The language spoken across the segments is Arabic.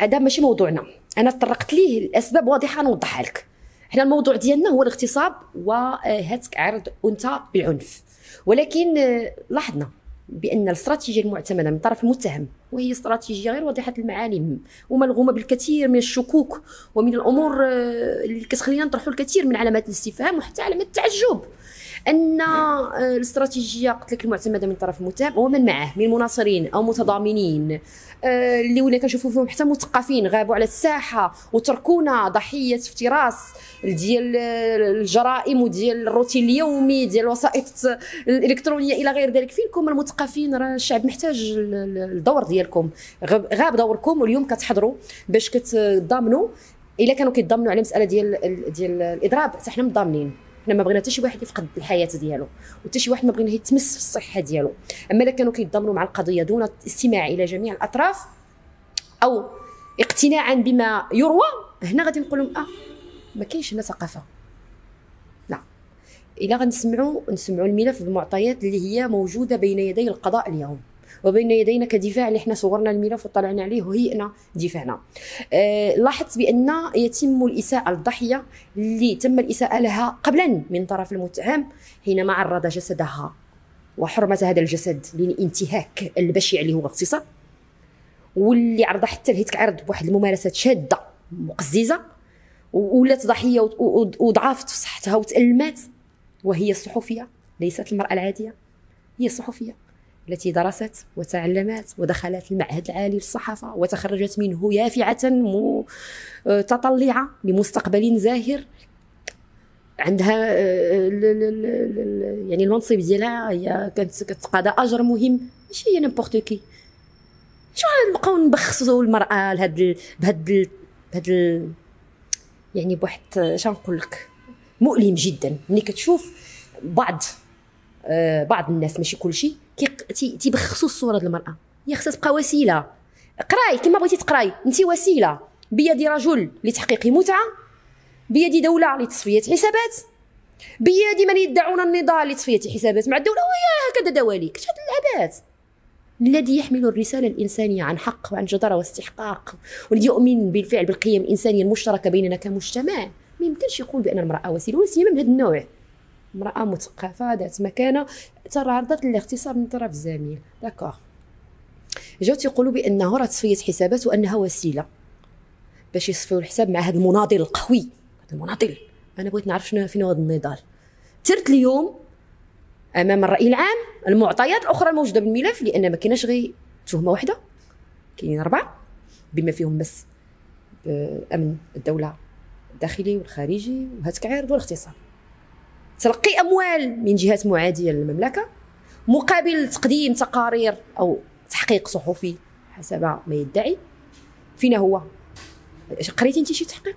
هذا ماشي موضوعنا، انا تطرقت ليه الاسباب واضحه نوضحها لك. حنا الموضوع ديالنا هو الاغتصاب وهتك عرض انثى بالعنف، ولكن لاحظنا بان الاستراتيجيه المعتمده من طرف المتهم وهي استراتيجيه غير واضحه المعالم وملغومه بالكثير من الشكوك ومن الامور اللي كتخلينا نطرحوا الكثير من علامات الاستفهام وحتى علامات التعجب، ان الاستراتيجيه قلت لك المعتمده من طرف المتهم ومن معه من مناصرين او متضامنين اللي ولا كنشوفوا فيهم حتى مثقفين غابوا على الساحه وتركونا ضحيه افتراس ديال الجرائم وديال الروتين اليومي ديال الوسائط الالكترونيه الى غير ذلك. فينكم المثقفين؟ راه الشعب محتاج الدور ديالكم، غاب دوركم واليوم كتحضروا باش كتضامنوا. الا كانوا كيتضامنوا على مساله ديال الاضراب حتى حنا مضامنين، حنا ما بغينا حتى شي واحد يفقد الحياه ديالو وحتى شي واحد ما بغينا يتمس في الصحه ديالو. اما الا كانوا كيتضامنوا مع القضيه دون الاستماع الى جميع الاطراف او اقتناعا بما يروى، هنا غادي نقول لهم ما كاينش هنا ثقافه. لا، الا غنسمعوا الملف بمعطيات اللي هي موجوده بين يدي القضاء اليوم وبين يدينا كدفاع اللي حنا صورنا الملف وطلعنا عليه وهيئنا دفاعنا. لاحظت بان يتم الاساءه للضحيه اللي تم الاساءه لها قبلا من طرف المتهم حينما عرض جسدها وحرمه هذا الجسد للانتهاك البشع اللي هو اغتصاب، واللي عرض حتى لهتك عرض بواحد الممارسات شاده مقززه ولات ضحيه وضعفت في صحتها وتالمات، وهي الصحفيه، ليست المراه العاديه، هي الصحفيه التي درست وتعلمت ودخلت المعهد العالي للصحافة وتخرجت منه يافعة متطلعة لمستقبل زاهر، عندها يعني المنصب ديالها هي كانت كتقاضى أجر مهم، ماشي هي نيمبورت كي. شو نبقاو نبخسوا المرأة بهاد يعني بواحد شنقول لك مؤلم جدا ملي كتشوف بعض الناس ماشي كلشي تيبخسوا الصوره ديال المراه. هي خصها تبقى وسيله، قراي كما بغيتي تقراي، انت وسيله بيد رجل لتحقيق متعه، بيد دوله لتصفيه حسابات، بيد من يدعون النضال لتصفيه حسابات مع الدوله، وهي هكذا دواليك. هاد العبات الذي يحمل الرساله الانسانيه عن حق وعن جداره واستحقاق والذي يؤمن بالفعل بالقيم الانسانيه المشتركه بيننا كمجتمع ما يمكنش يقول بان المراه وسيله، ولا سيما من هذا النوع. امرأة مثقفة ذات مكانة تعرضت للاغتصاب من طرف الزميل، داكوغ، جاو تيقولوا بأنه راه تصفية حسابات وأنها وسيلة باش يصفيو الحساب مع هذا المناضل القوي، هذا المناضل. أنا بغيت نعرف شنو فين هذا النضال. ترت اليوم أمام الرأي العام المعطيات الأخرى الموجودة بالملف، لأن ما كايناش غير تهمة واحدة، كاينين 4 بما فيهم مس بأمن الدولة الداخلي والخارجي وهتك عرض والاغتصاب. تلقي اموال من جهات معاديه للمملكه مقابل تقديم تقارير او تحقيق صحفي حسب ما يدعي. فينا هو؟ قريتي انت شي تحقيق؟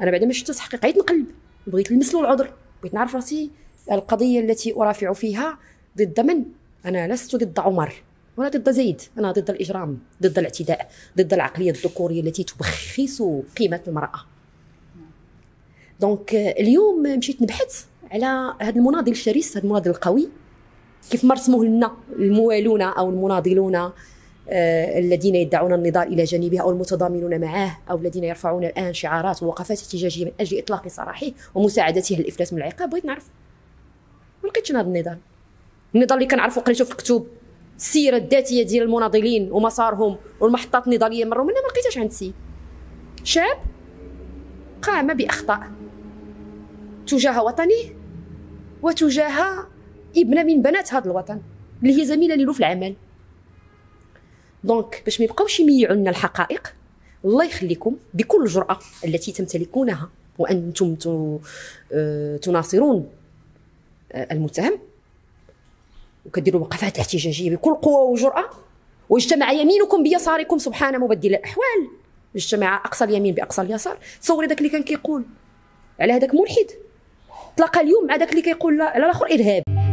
انا بعد ما شفت تحقيق عيت نقلب، بغيت نلمس له العذر، بغيت نعرف راسي القضيه التي ارافع فيها ضد من؟ انا لست ضد عمر ولا ضد زيد، انا ضد الاجرام، ضد الاعتداء، ضد العقليه الذكوريه التي تبخس قيمه المراه. دونك اليوم مشيت نبحث على هذا المناضل الشرس، هذا المناضل القوي، كيف ما رسموه لنا الموالون او المناضلون الذين يدعون النضال الى جانبها او المتضامنون معه او الذين يرفعون الان شعارات ووقفات احتجاجيه من اجل اطلاق سراحه ومساعدته للافلات من العقاب. بغيت نعرف، ما لقيتش هذا النضال اللي كنعرفو، قريته في الكتب، السيره الذاتيه ديال المناضلين ومسارهم والمحطات النضاليه مروا منها، ما لقيتهاش عند سي شاب قام باخطاء تجاه وطنه وتجاه ابنه من بنات هذا الوطن اللي هي زميله له في العمل. دونك باش ما يبقاوش يميعوا لنا الحقائق، الله يخليكم بكل الجرأة التي تمتلكونها وانتم تناصرون المتهم وكديروا وقفات احتجاجيه بكل قوه وجرأة، واجتمع يمينكم بيساركم سبحان مبدل الاحوال، اجتمع اقصى اليمين باقصى اليسار. تصوري داك اللي كان كيقول على هذاك ملحد تلاقى اليوم مع داك اللي كيقول على الاخر ارهاب.